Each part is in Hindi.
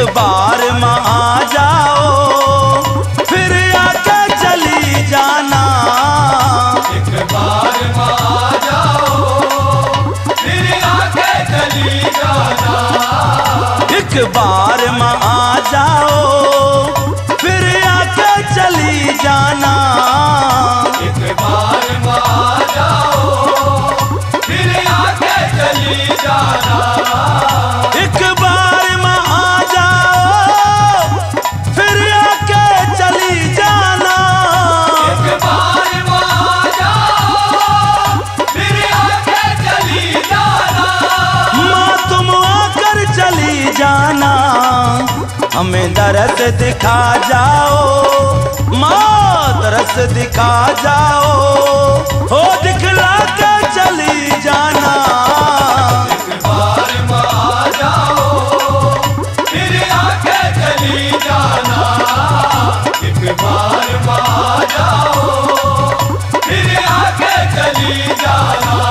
एक बार माँ आ जाओ फिर आके चली जाना। एक बार माँ आ जाओ फिर आके चली जाना। एक बार माँ आ जाओ फिर आके चली जाना। एक बार माँ आ जाओ फिर आके चली जाना। हमें दरस दिखा जाओ माँ, दरस दिखा जाओ, हो दिखला के चली जाना। एक बार माँ आ जाओ फिर आके चली जाना। एक बार माँ आ जाओ फिर आके चली जाना।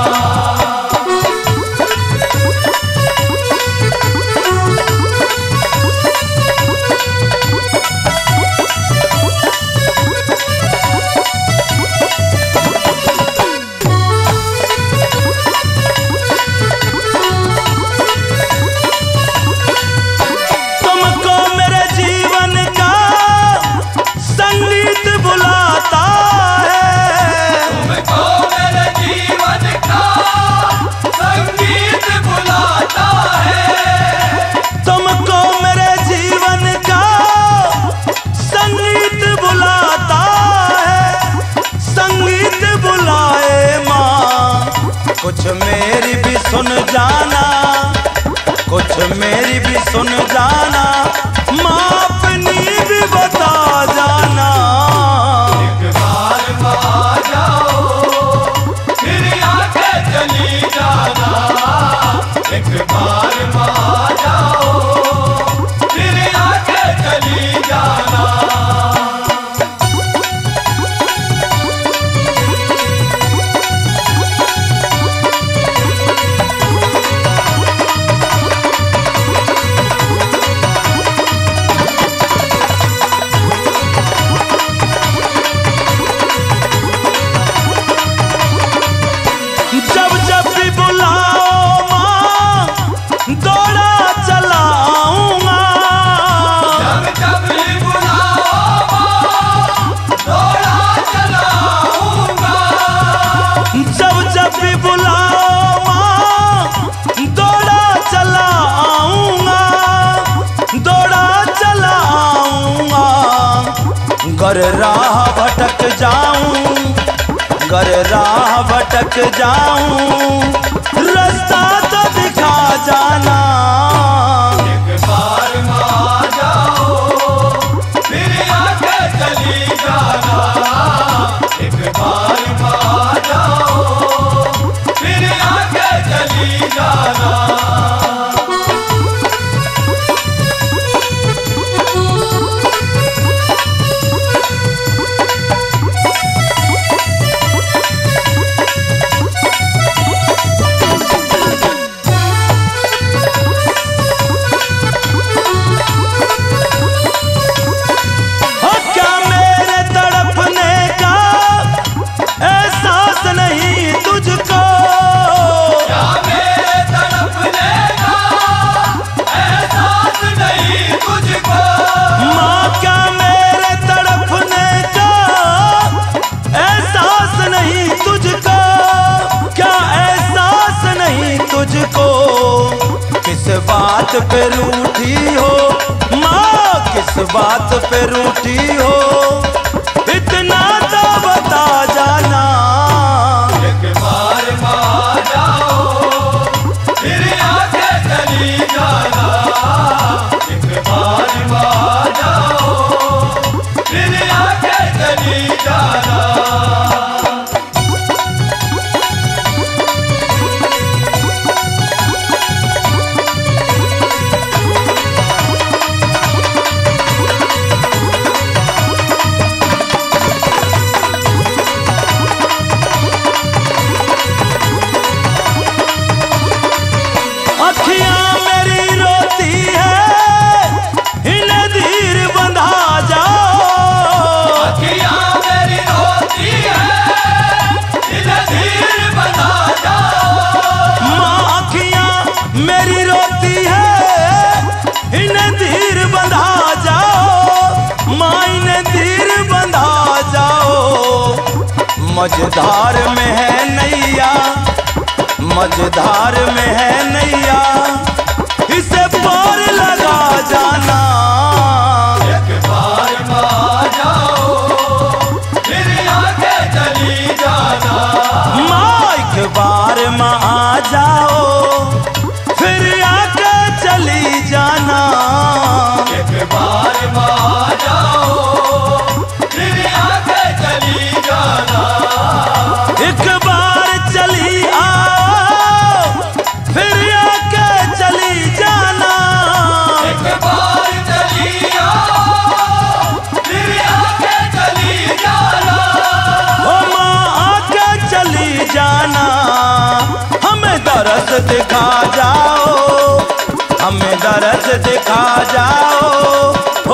कुछ मेरी भी सुन जाना, कुछ मेरी भी सुन जाना, माँ अपनी भी बता जाना। एक बार माँ आ जाओ फिर आके चली जाना। एक बार माँ आ जाओ फिर आके चली जाना। गर राह भटक जाऊं, गर राह भटक जाऊं, रास्ता तो दिखा जाना। एक बार माँ आ जाओ फिर आके चली जाना। एक बार माँ आ जाओ फिर आके चली जाना। किस बात पे रूठी हो माँ, किस बात पे रूठी हो, इतना तो बता जाना। एक बार माँ आ जाओ फिर आके चली जाना। एक बार माँ आ जाओ फिर आके चली जाना। मझधार में है नैया, मझधार में है नैया, इसे पार लगा जाना। एक बार मा जाओ फिर आगे चली जाना। माँ एक बार माँ आ जाओ फिर आगे चली जाना। एक बार मा जाओ दिखा जाओ, हमें दर्द दिखा जाओ।